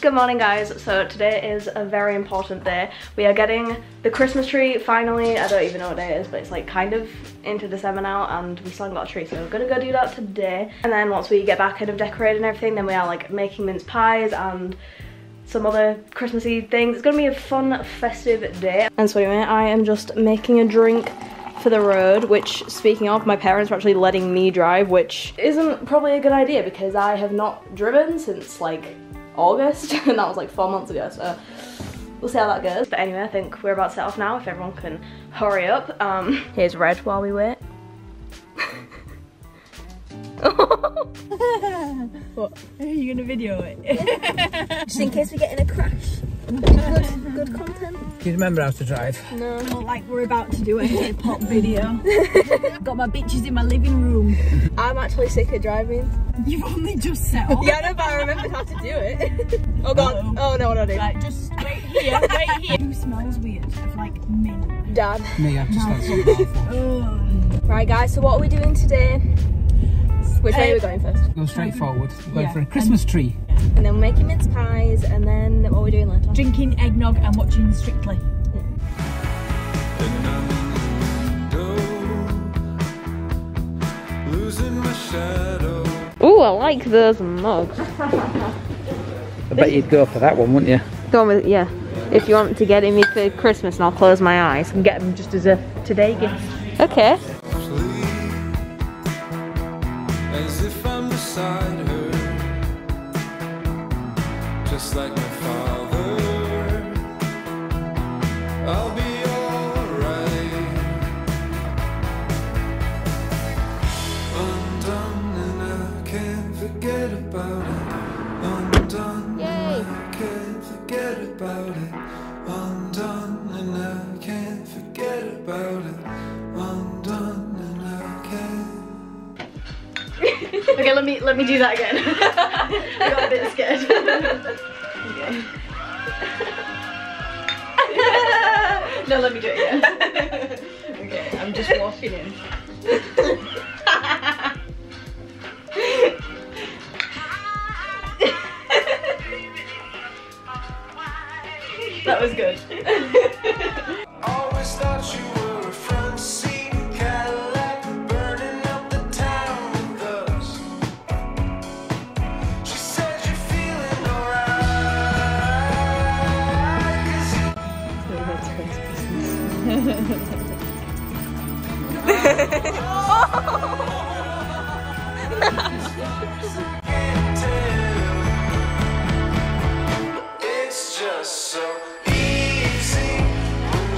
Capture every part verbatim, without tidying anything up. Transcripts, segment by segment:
Good morning guys, so today is a very important day. We are getting the Christmas tree finally. I don't even know what day it is, but it's like kind of into December now and we still haven't got a tree, so we're gonna go do that today. And then once we get back kind of decorated and everything, then we are like making mince pies and some other Christmassy things. It's gonna be a fun, festive day. And so anyway, I am just making a drink for the road, which, speaking of, my parents were actually letting me drive, which isn't probably a good idea because I have not driven since like August, and that was like four months ago, so we'll see how that goes. But anyway, I think we're about to set off now, if everyone can hurry up. Um, here's Red while we wait. What? Are you gonna video it? Just in case we get in a crash. Good, good content. Do you remember how to drive? No. Not like we're about to do a hip hop video. Got my bitches in my living room. I'm actually sick of driving. You've only just set off. Yeah, no, but I remember how to do it. Oh god. Uh -oh. Oh no, what do I do? Like, just wait here, wait here. Who smells weird? Of like mint. Dad. Me, I've just like something awful. Right guys, so what are we doing today? Which way uh, are we going first? Go straight forward. We're going yeah. for a Christmas and, tree. Yeah. And then we're making mince pies, and then what are we doing later? Drinking eggnog and watching Strictly. Yeah. Ooh, I like those mugs. I bet you'd go for that one, wouldn't you? Go with, yeah. If you want to get me for Christmas, and I'll close my eyes and get them just as a today gift. Okay. As if I'm beside her, just like my father, I'll be alright. Undone and I can't forget about it. Undone and I can't forget about it. Undone and I can't forget about it. Undone. Okay, let me let me do that again. I got a bit scared. Okay. No, let me do it again. Okay, I'm just walking in. That was good. Always thought you were a front seat Cadillac. It's just so easy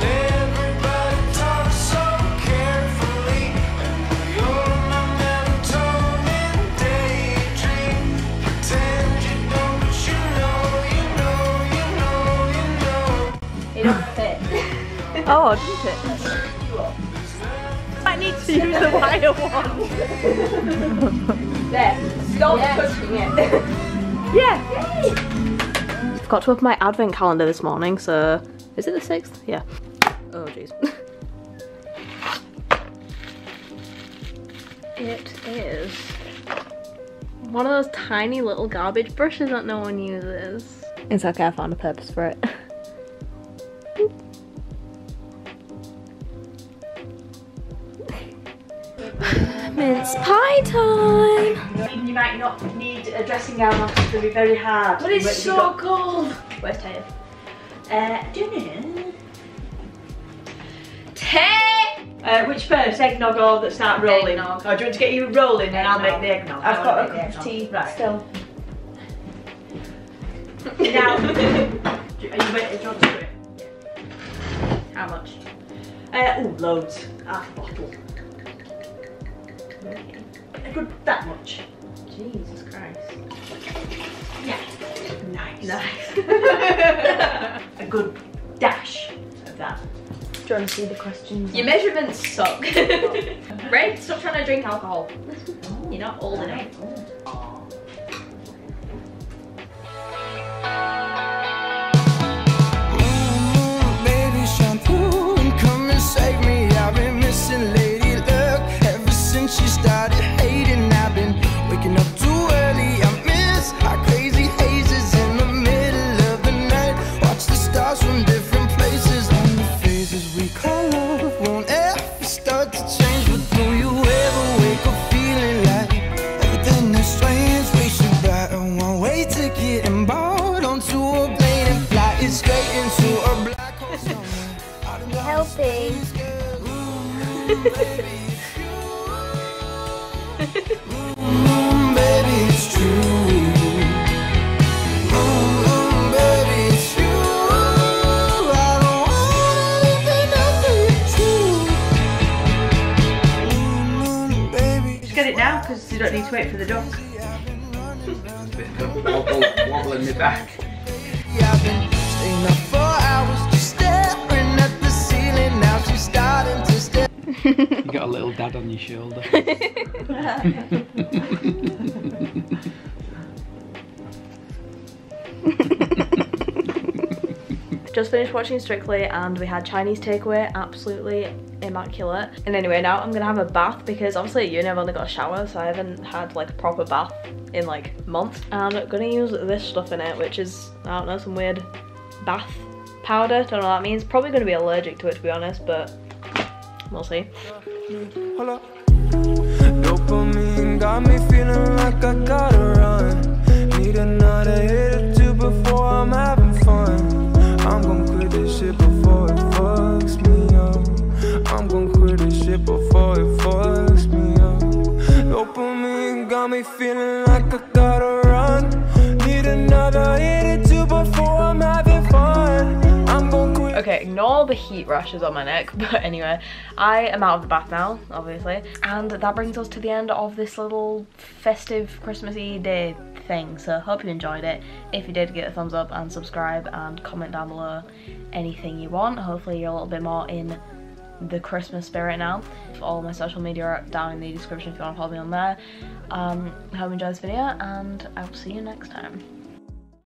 when everybody talks so carefully, and your mom never told me daydream. Pretend you don't, but you know, you know, you know, you know. It don't fit. Oh, it doesn't fit. I need to use the wider one. There. Stop pushing it. Yeah. I've got to open my advent calendar this morning, so is it the sixth? Yeah. Oh jeez. It is one of those tiny little garbage brushes that no one uses. It's okay, I found a purpose for it. Mince pie time! You might not need a dressing gown on, it's going to be very hard. But it's so got... cold! Where's Taylor? Uh, do you know? Tay! Uh, which first? Eggnog or that start rolling? Eggnog. Or do you want to get you rolling and I'll make the eggnog? I've got a cup of tea right. Still. Now, do, are you ready? Do you want to do it? Yeah. How much? Uh, ooh, loads. Half a bottle. Okay. A good that much. Jesus Christ. Yeah. Nice. Nice. A good dash of that. Do you want to see the questions? Your measurements suck. Red, stop trying to drink alcohol. Oh, you're not old enough. Oh. Ooh, baby shampoo, come and save me. I've been missing late. She started hating, I've been waking up too early. I miss our crazy hazes in the middle. onto a plane and fly it straight into a black hole somewhere. You're helping. Baby, it's true. Baby, it's true. I don't wanna live in nothing true. Baby, just get it now because you don't need to wait for the dog. Wobble, wobbling me back. I've been staying up for hours, just staring at the ceiling. Now she's starting to stare. You got a little dad on your shoulder. Just finished watching Strictly and we had Chinese takeaway, absolutely immaculate. And anyway, now I'm gonna have a bath because obviously at uni I've only got a shower, so I haven't had like a proper bath in like months. And I'm gonna use this stuff in it, which is, I don't know, some weird bath powder, don't know what that means. Probably gonna be allergic to it, to be honest, but we'll see. Hello. Dopamine got me feeling like I gotta run. Need another hit or two before I'm having fun. I'm gon' quit this shit before it fucks me up. I'm gon' quit this shit before it fucks me up. Dopamine got me feeling like I gotta run. Need another hit or two before I'm having fun. I'm gon' quit. Okay, ignore the heat rashes on my neck, but anyway, I am out of the bath now, obviously. And that brings us to the end of this little festive Christmassy day thing, so hope you enjoyed it. If you did, give it a thumbs up and subscribe and comment down below anything you want. Hopefully you're a little bit more in the Christmas spirit now. All my social media are down in the description if you want to follow me on there. Um, hope you enjoyed this video and I will see you next time.